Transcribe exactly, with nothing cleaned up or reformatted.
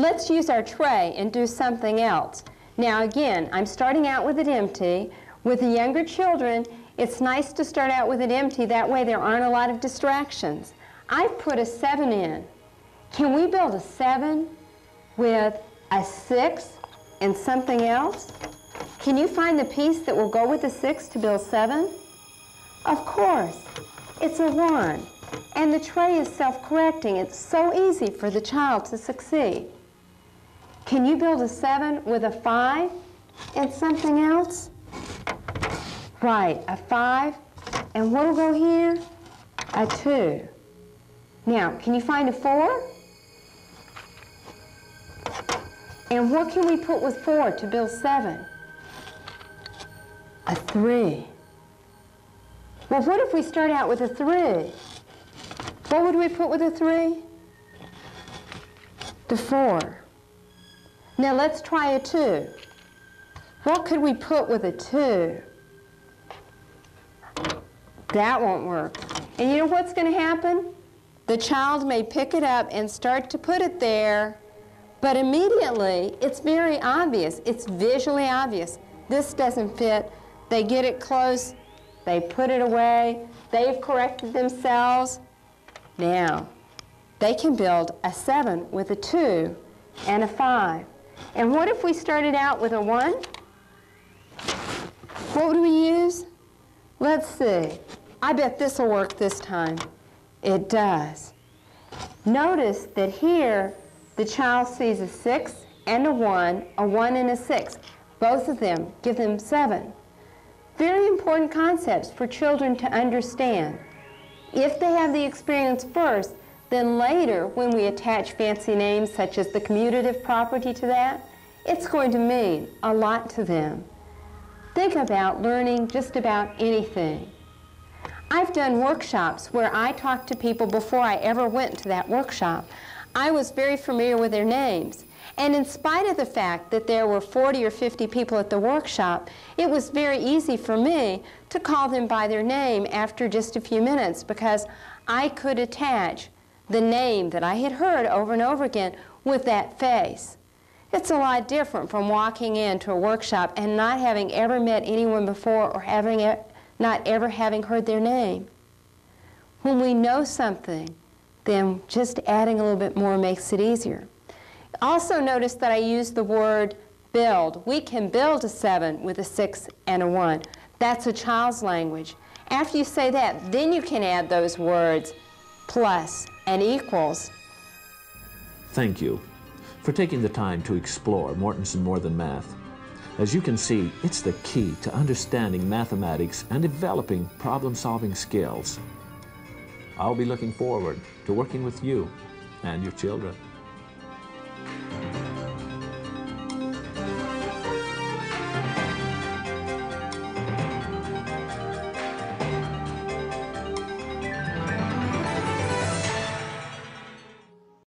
Let's use our tray and do something else. Now again, I'm starting out with it empty. With the younger children, it's nice to start out with it empty. That way there aren't a lot of distractions. I've put a seven in. Can we build a seven with a six and something else? Can you find the piece that will go with the six to build seven? Of course, it's a one. And the tray is self-correcting. It's so easy for the child to succeed. Can you build a seven with a five and something else? Right, a five. And what'll go here? A two. Now, can you find a four? And what can we put with four to build seven? A three. Well, what if we start out with a three? What would we put with a three? The four. Now let's try a two. What could we put with a two? That won't work. And you know what's going to happen? The child may pick it up and start to put it there, but immediately it's very obvious. It's visually obvious. This doesn't fit. They get it close. They put it away. They've corrected themselves. Now, they can build a seven with a two and a five. And what if we started out with a one? What would we use? Let's see. I bet this will work this time. It does. Notice that here, the child sees a six and a one, a one and a six. Both of them give them seven. Very important concepts for children to understand. If they have the experience first, then later when we attach fancy names such as the commutative property to that, it's going to mean a lot to them. Think about learning just about anything. I've done workshops where I talked to people before I ever went to that workshop. I was very familiar with their names. And in spite of the fact that there were forty or fifty people at the workshop, it was very easy for me to call them by their name after just a few minutes because I could attach the name that I had heard over and over again with that face. It's a lot different from walking into a workshop and not having ever met anyone before or having e- not ever having heard their name. When we know something, then just adding a little bit more makes it easier. Also notice that I use the word build. We can build a seven with a six and a one. That's a child's language. After you say that, then you can add those words plus and equals. Thank you for taking the time to explore Mortensen More Than Math. As you can see, it's the key to understanding mathematics and developing problem-solving skills. I'll be looking forward to working with you and your children.